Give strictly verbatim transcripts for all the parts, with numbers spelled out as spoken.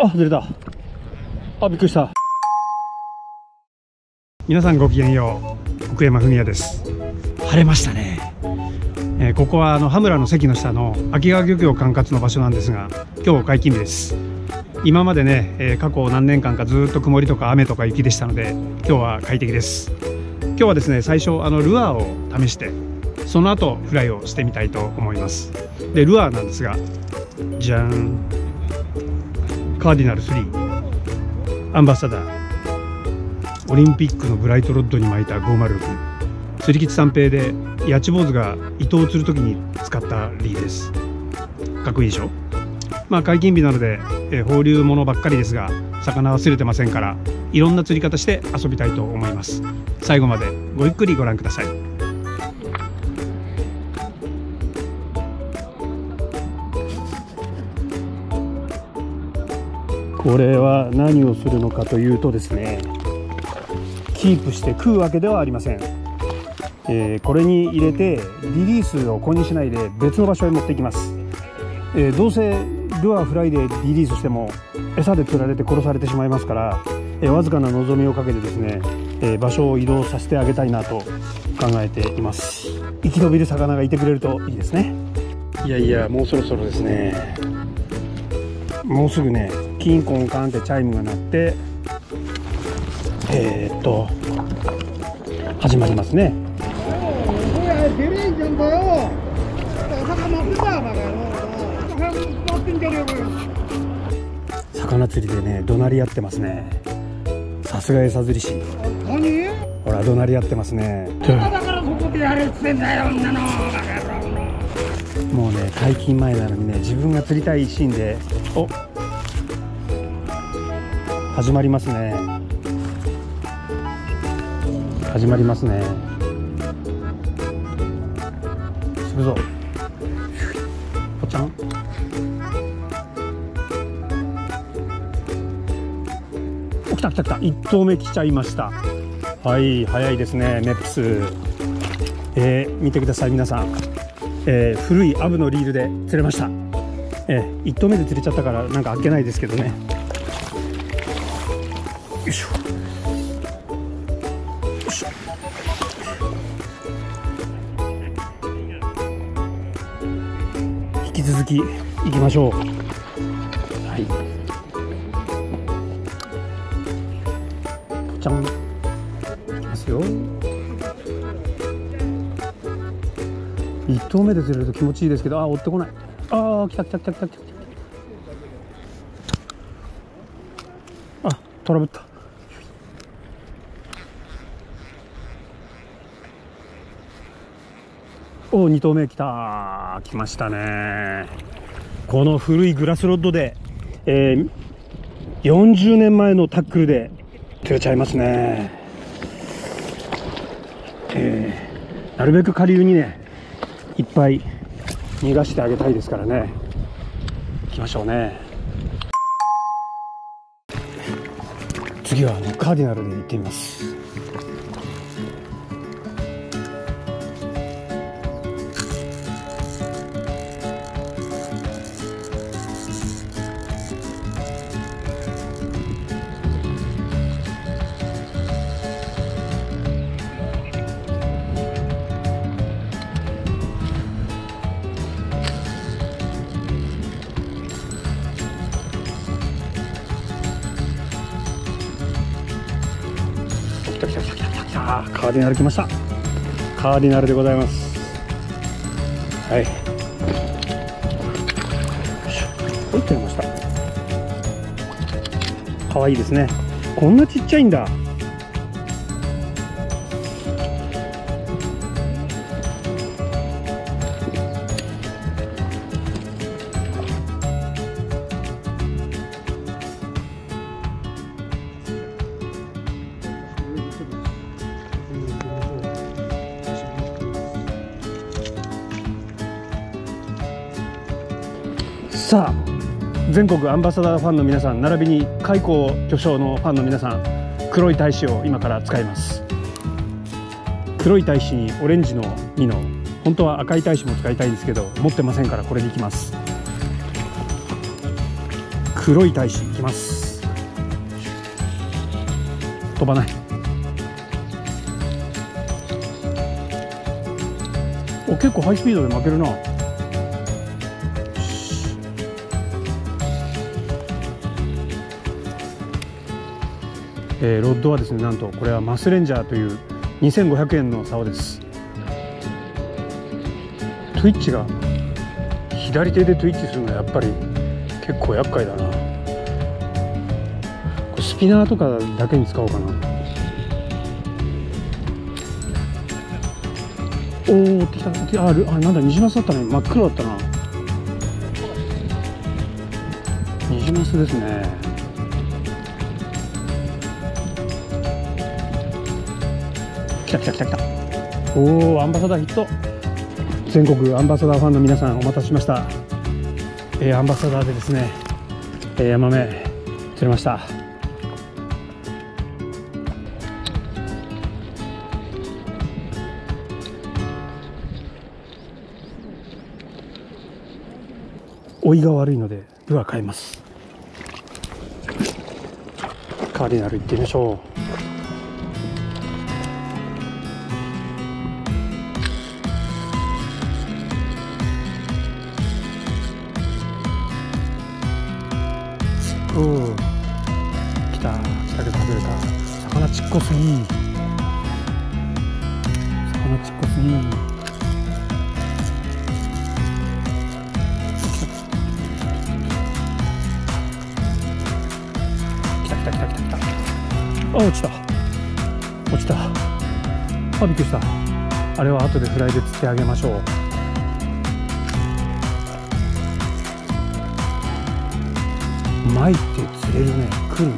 あ、ずれた。あ、びっくりした。皆さんごきげんよう、奥山文也です。晴れましたね。えー、ここはあの羽村の堰の下の秋川漁協管轄の場所なんですが、今日解禁日です。今までね、えー、過去何年間かずっと曇りとか雨とか雪でしたので、今日は快適です。今日はですね、最初あのルアーを試して、その後フライをしてみたいと思います。でルアーなんですが、じゃん、カーディナルスリーアンバサダー、オリンピックのブライトロッドに巻いたごーまるろく、釣り吉三平で八千坊主が糸を釣る時に使ったリーです。かっこいいでしょ。まあ解禁日なので、えー、放流ものばっかりですが、魚忘れてませんから、いろんな釣り方して遊びたいと思います。最後までごゆっくりご覧ください。これは何をするのかというとですね、キープして食うわけではありません。えー、これに入れてリリースをこれにしないで別の場所へ持っていきます。えー、どうせルアーフライでリリースしても餌で釣られて殺されてしまいますから、えー、わずかな望みをかけてですね、えー、場所を移動させてあげたいなと考えています。生き延びる魚がいてくれるといいですね。いやいや、もうそろそろですね。もうすぐね、キンコンカンってチャイムが鳴って、えー、っと始まりますね。魚釣りでね、怒鳴り合ってますね。さすが餌釣り師。ほら、怒鳴り合ってますね。もうね、解禁前なのにね、自分が釣りたいシーンで、おっ、始まりますね。始まりますね。するぞ。ぽちゃん。お、来た来た来た。いち投目来ちゃいました。はい、早いですね、メップス。えー、見てください、皆さん。えー、古いアブのリールで釣れました。えー、いち投目で釣れちゃったから、なんか開けないですけどね。よいしょ、よいしょ。引き続き行きましょう。はい。じゃん。いきますよ。一投目で釣れると気持ちいいですけど、ああ、追ってこない。ああ、来た来た来た来た来た。あ、トラブった。お、に投目きた。来ましたね。この古いグラスロッドで、えー、よんじゅうねんまえのタックルで釣れちゃいますね。えー、なるべく下流にね、いっぱい逃がしてあげたいですからね。行きましょうね。次はあのカーディナルで行ってみます。カーディナル来ました。カーディナルでございます。はい、取ってみました。かわいいですね。こんなちっちゃいんだ。さあ、全国アンバサダーファンの皆さん、並びに開港巨匠のファンの皆さん、黒い大使を今から使います。黒い大使にオレンジの実の、本当は赤い大使も使いたいんですけど、持ってませんから、これでいきます。黒い大使いきます。飛ばない。お、結構ハイスピードで負けるな。えー、ロッドはですね、なんとこれはマスレンジャーというにせんごひゃくえんの竿です。トゥイッチが左手でトゥイッチするのはやっぱり結構厄介だな。これスピナーとかだけに使おうかな。おー、追ってきた。あれ、なんだ、ニジマスだったね。真っ黒だったな。ニジマスですね。来た来た来た来た。おお、アンバサダーヒット。全国アンバサダーファンの皆さん、お待たせしました。えー、アンバサダーでですね、えー、ヤマメ釣れました。追いが悪いのでルアー変えます。カーディナル行ってみましょう。おお、来た来たけど外れた。魚ちっこすぎ魚ちっこすぎあ、落ちた落ちた。あ、びっくりした。あれは後でフライで釣ってあげましょう。巻いて釣れるね。来るね。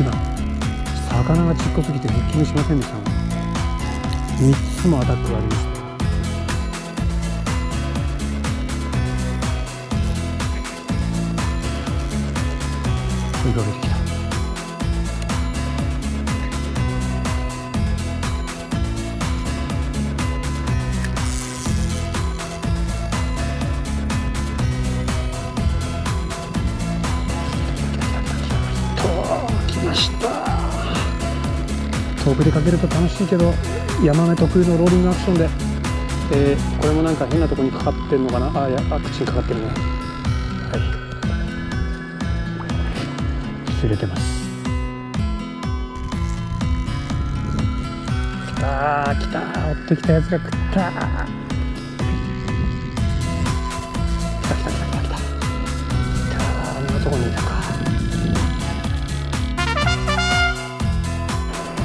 今魚がちっこすぎてフッキングしませんでしたね。みっつもアタックがありました。追いかけてきた。遠くでかけると楽しいけど、ヤマメ特有のローリングアクションで、えー、これもなんか変なとこにかかってるのかな。あ、いや、あ、口にかかってるね。はい、釣れてます。きたきた。追ってきたやつが食った。きたきたきたきたきた。あんなとこにいたか。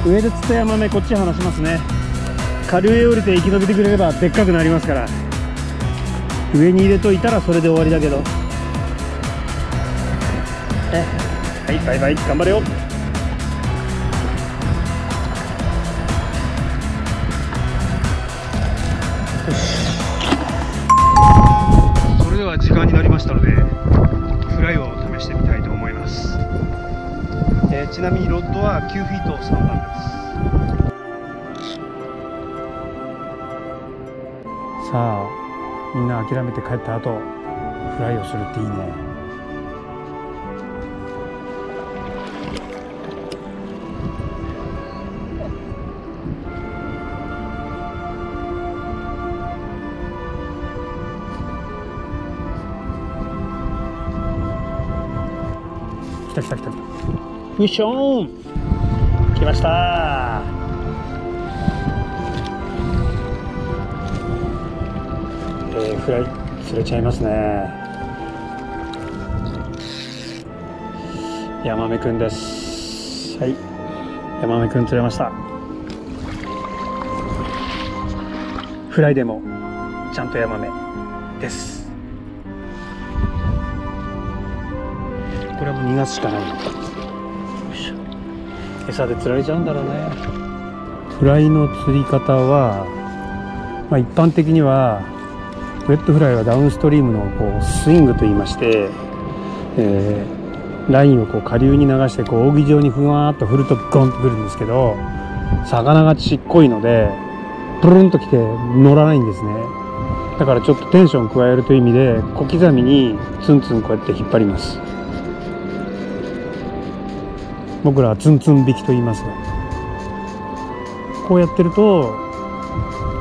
上で釣ったヤマメこっち離しますね。下流へ降りて生き延びてくれればでっかくなりますから。上に入れといたらそれで終わりだけど。え、はい、バイバイ。頑張れよ。それでは時間になりましたので、フライを試してみたいと思います。えー、ちなみにロッドはきゅうフィートさんばんです。さあ、みんな諦めて帰った後、フライをするっていいね。来た来た来た来た。ミッション来ました。えー、フライ釣れちゃいますね。ヤマメくんです。はい、ヤマメくん釣れました。フライでもちゃんとヤマメです。これはもう逃がすしかない。餌で釣られちゃうんだろうね。フライの釣り方は、まあ、一般的にはウェットフライはダウンストリームのこうスイングといいまして、えー、ラインをこう下流に流してこう扇状にふわーっと振るとゴンとくるんですけど、魚がちっこいのでプルンときて乗らないんですね。だからちょっとテンション加えるという意味で小刻みにツンツンこうやって引っ張ります。僕らはツンツン引きと言いますが、こうやってると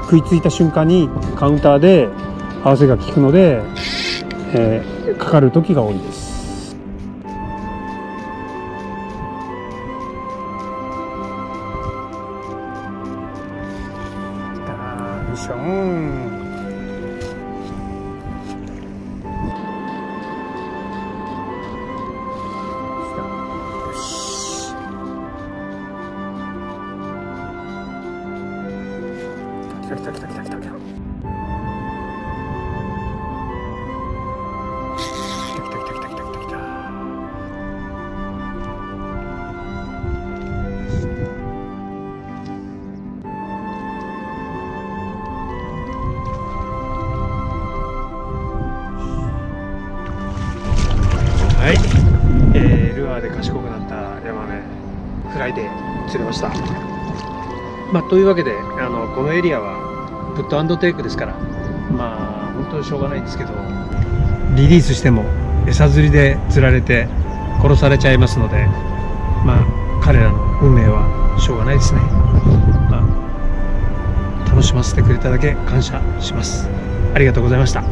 食いついた瞬間にカウンターで合わせが効くので、えー、かかる時が多いです。はい、えー、ルアーで賢くなったヤマメ、フライで釣れました。まあ、というわけで、あのこのエリアはプットアンドテイクですから、まあ本当にしょうがないんですけど、リリースしても餌釣りで釣られて殺されちゃいますので、まあ彼らの運命はしょうがないですね。まあ、楽しませてくれただけ感謝します。ありがとうございました。